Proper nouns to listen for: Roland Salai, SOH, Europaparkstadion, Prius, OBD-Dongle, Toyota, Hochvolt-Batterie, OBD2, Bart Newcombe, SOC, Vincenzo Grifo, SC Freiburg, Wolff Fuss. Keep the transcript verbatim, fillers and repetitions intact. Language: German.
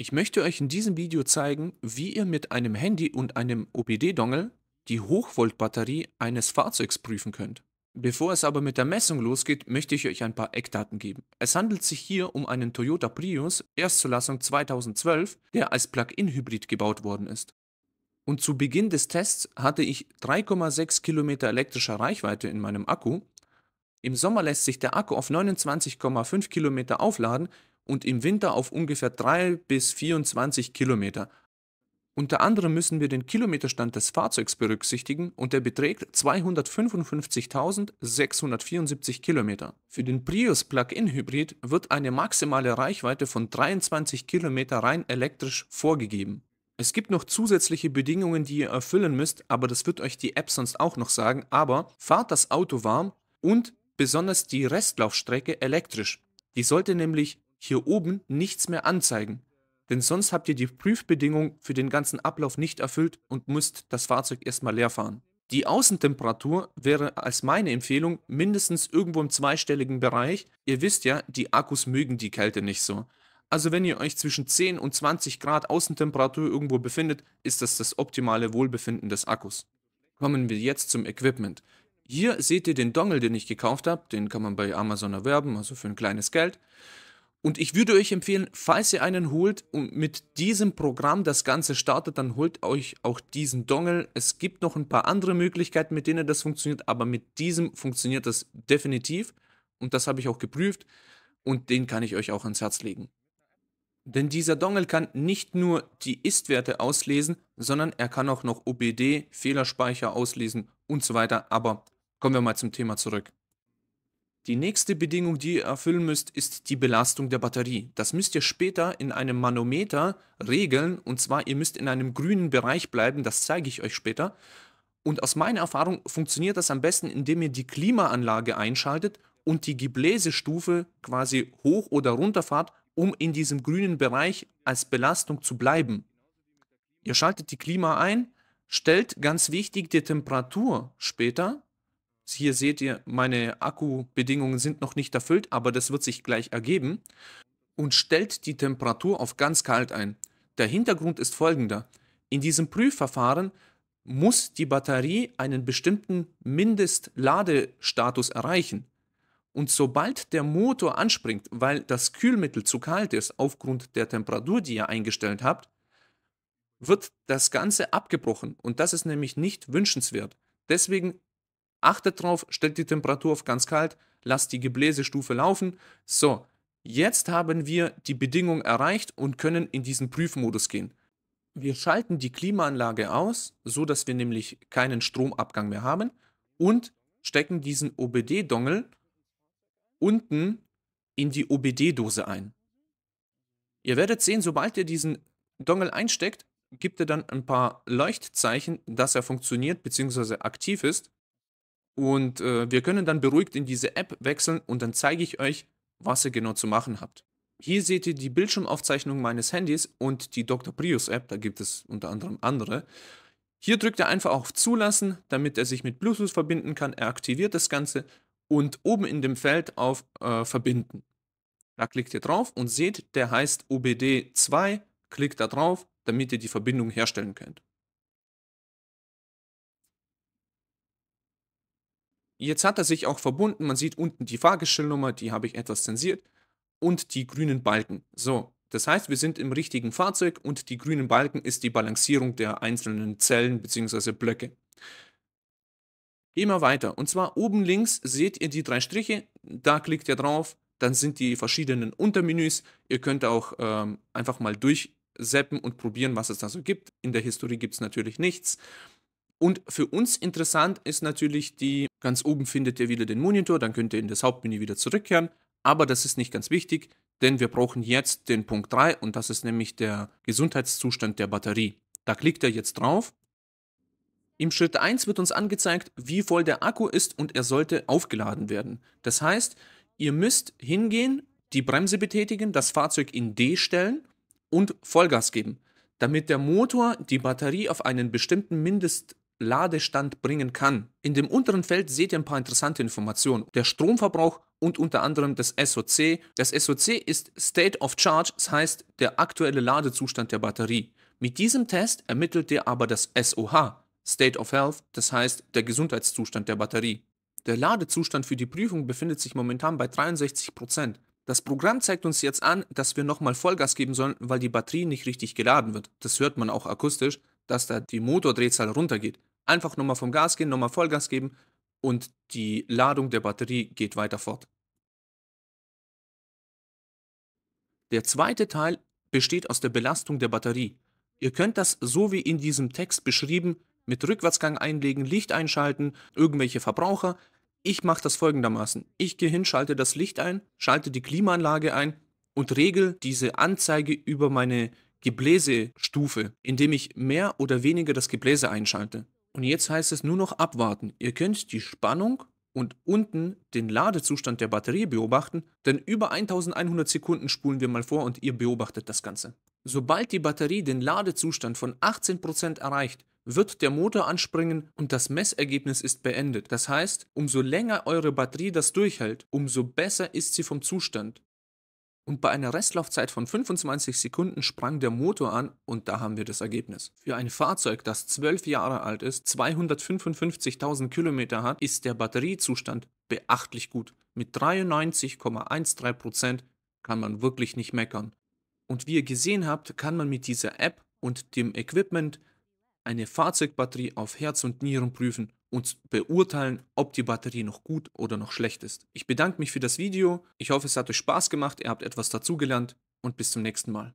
Ich möchte euch in diesem Video zeigen, wie ihr mit einem Handy und einem O B D-Dongle die Hochvoltbatterie eines Fahrzeugs prüfen könnt. Bevor es aber mit der Messung losgeht, möchte ich euch ein paar Eckdaten geben. Es handelt sich hier um einen Toyota Prius, Erstzulassung zweitausendzwölf, der als Plug-in-Hybrid gebaut worden ist. Und zu Beginn des Tests hatte ich drei Komma sechs Kilometer elektrischer Reichweite in meinem Akku. Im Sommer lässt sich der Akku auf neunundzwanzig Komma fünf Kilometer aufladen und im Winter auf ungefähr drei bis vierundzwanzig Kilometer. Unter anderem müssen wir den Kilometerstand des Fahrzeugs berücksichtigen und der beträgt zweihundertfünfundfünfzigtausendsechshundertvierundsiebzig Kilometer. Für den Prius Plug-in-Hybrid wird eine maximale Reichweite von dreiundzwanzig Kilometer rein elektrisch vorgegeben. Es gibt noch zusätzliche Bedingungen, die ihr erfüllen müsst, aber das wird euch die App sonst auch noch sagen, aber fahrt das Auto warm und besonders die Restlaufstrecke elektrisch. Die sollte nämlich hier oben nichts mehr anzeigen. Denn sonst habt ihr die Prüfbedingung für den ganzen Ablauf nicht erfüllt und müsst das Fahrzeug erstmal leer fahren. Die Außentemperatur wäre als meine Empfehlung mindestens irgendwo im zweistelligen Bereich. Ihr wisst ja, die Akkus mögen die Kälte nicht so. Also wenn ihr euch zwischen zehn und zwanzig Grad Außentemperatur irgendwo befindet, ist das das optimale Wohlbefinden des Akkus. Kommen wir jetzt zum Equipment. Hier seht ihr den Dongle, den ich gekauft habe. Den kann man bei Amazon erwerben, also für ein kleines Geld. Und ich würde euch empfehlen, falls ihr einen holt und mit diesem Programm das Ganze startet, dann holt euch auch diesen Dongle. Es gibt noch ein paar andere Möglichkeiten, mit denen das funktioniert, aber mit diesem funktioniert das definitiv. Und das habe ich auch geprüft und den kann ich euch auch ans Herz legen. Denn dieser Dongle kann nicht nur die Ist-Werte auslesen, sondern er kann auch noch O B D, Fehlerspeicher auslesen und so weiter. Aber kommen wir mal zum Thema zurück. Die nächste Bedingung, die ihr erfüllen müsst, ist die Belastung der Batterie. Das müsst ihr später in einem Manometer regeln und zwar, ihr müsst in einem grünen Bereich bleiben, das zeige ich euch später. Und aus meiner Erfahrung funktioniert das am besten, indem ihr die Klimaanlage einschaltet und die Gebläsestufe quasi hoch oder runter fahrt, um in diesem grünen Bereich als Belastung zu bleiben. Ihr schaltet die Klima ein, stellt ganz wichtig die Temperatur später. Hier seht ihr, meine Akkubedingungen sind noch nicht erfüllt, aber das wird sich gleich ergeben. Und stellt die Temperatur auf ganz kalt ein. Der Hintergrund ist folgender. In diesem Prüfverfahren muss die Batterie einen bestimmten Mindestladestatus erreichen. Und sobald der Motor anspringt, weil das Kühlmittel zu kalt ist, aufgrund der Temperatur, die ihr eingestellt habt, wird das Ganze abgebrochen. Und das ist nämlich nicht wünschenswert. Deswegen achtet drauf, stellt die Temperatur auf ganz kalt, lasst die Gebläsestufe laufen. So, jetzt haben wir die Bedingung erreicht und können in diesen Prüfmodus gehen. Wir schalten die Klimaanlage aus, so dass wir nämlich keinen Stromabgang mehr haben und stecken diesen O B D-Dongle unten in die O B D-Dose ein. Ihr werdet sehen, sobald ihr diesen Dongle einsteckt, gibt er dann ein paar Leuchtzeichen, dass er funktioniert bzw. aktiv ist. Und äh, wir können dann beruhigt in diese App wechseln und dann zeige ich euch, was ihr genau zu machen habt. Hier seht ihr die Bildschirmaufzeichnung meines Handys und die Doktor Prius App, da gibt es unter anderem andere. Hier drückt er einfach auf Zulassen, damit er sich mit Bluetooth verbinden kann. Er aktiviert das Ganze und oben in dem Feld auf äh, Verbinden. Da klickt ihr drauf und seht, der heißt O B D zwei. Klickt da drauf, damit ihr die Verbindung herstellen könnt. Jetzt hat er sich auch verbunden, man sieht unten die Fahrgestellnummer, die habe ich etwas zensiert, und die grünen Balken. So, das heißt, wir sind im richtigen Fahrzeug und die grünen Balken ist die Balancierung der einzelnen Zellen bzw. Blöcke. Gehen wir weiter, und zwar oben links seht ihr die drei Striche, da klickt ihr drauf, dann sind die verschiedenen Untermenüs, ihr könnt auch ähm, einfach mal durchzappen und probieren, was es da so gibt. In der Historie gibt es natürlich nichts. Und für uns interessant ist natürlich die, ganz oben findet ihr wieder den Monitor, dann könnt ihr in das Hauptmenü wieder zurückkehren, aber das ist nicht ganz wichtig, denn wir brauchen jetzt den Punkt drei und das ist nämlich der Gesundheitszustand der Batterie. Da klickt ihr jetzt drauf. Im Schritt eins wird uns angezeigt, wie voll der Akku ist und er sollte aufgeladen werden. Das heißt, ihr müsst hingehen, die Bremse betätigen, das Fahrzeug in D stellen und Vollgas geben, damit der Motor die Batterie auf einen bestimmten Mindest Ladestand bringen kann. In dem unteren Feld seht ihr ein paar interessante Informationen. Der Stromverbrauch und unter anderem das S O C. Das S O C ist State of Charge, das heißt der aktuelle Ladezustand der Batterie. Mit diesem Test ermittelt ihr aber das S O H, State of Health, das heißt der Gesundheitszustand der Batterie. Der Ladezustand für die Prüfung befindet sich momentan bei dreiundsechzig Prozent. Das Programm zeigt uns jetzt an, dass wir nochmal Vollgas geben sollen, weil die Batterie nicht richtig geladen wird. Das hört man auch akustisch, dass da die Motordrehzahl runtergeht. Einfach nochmal vom Gas gehen, nochmal Vollgas geben und die Ladung der Batterie geht weiter fort. Der zweite Teil besteht aus der Belastung der Batterie. Ihr könnt das, so wie in diesem Text beschrieben, mit Rückwärtsgang einlegen, Licht einschalten, irgendwelche Verbraucher. Ich mache das folgendermaßen. Ich gehe hin, schalte das Licht ein, schalte die Klimaanlage ein und regle diese Anzeige über meine Gebläsestufe, indem ich mehr oder weniger das Gebläse einschalte. Und jetzt heißt es nur noch abwarten. Ihr könnt die Spannung und unten den Ladezustand der Batterie beobachten, denn über eintausendeinhundert Sekunden spulen wir mal vor und ihr beobachtet das Ganze. Sobald die Batterie den Ladezustand von achtzehn Prozent erreicht, wird der Motor anspringen und das Messergebnis ist beendet. Das heißt, umso länger eure Batterie das durchhält, umso besser ist sie vom Zustand. Und bei einer Restlaufzeit von fünfundzwanzig Sekunden sprang der Motor an und da haben wir das Ergebnis. Für ein Fahrzeug, das zwölf Jahre alt ist, zweihundertfünfundfünfzigtausend Kilometer hat, ist der Batteriezustand beachtlich gut. Mit dreiundneunzig Komma dreizehn Prozent kann man wirklich nicht meckern. Und wie ihr gesehen habt, kann man mit dieser App und dem Equipment eine Fahrzeugbatterie auf Herz und Nieren prüfen und beurteilen, ob die Batterie noch gut oder noch schlecht ist. Ich bedanke mich für das Video. Ich hoffe, es hat euch Spaß gemacht, ihr habt etwas dazugelernt und bis zum nächsten Mal.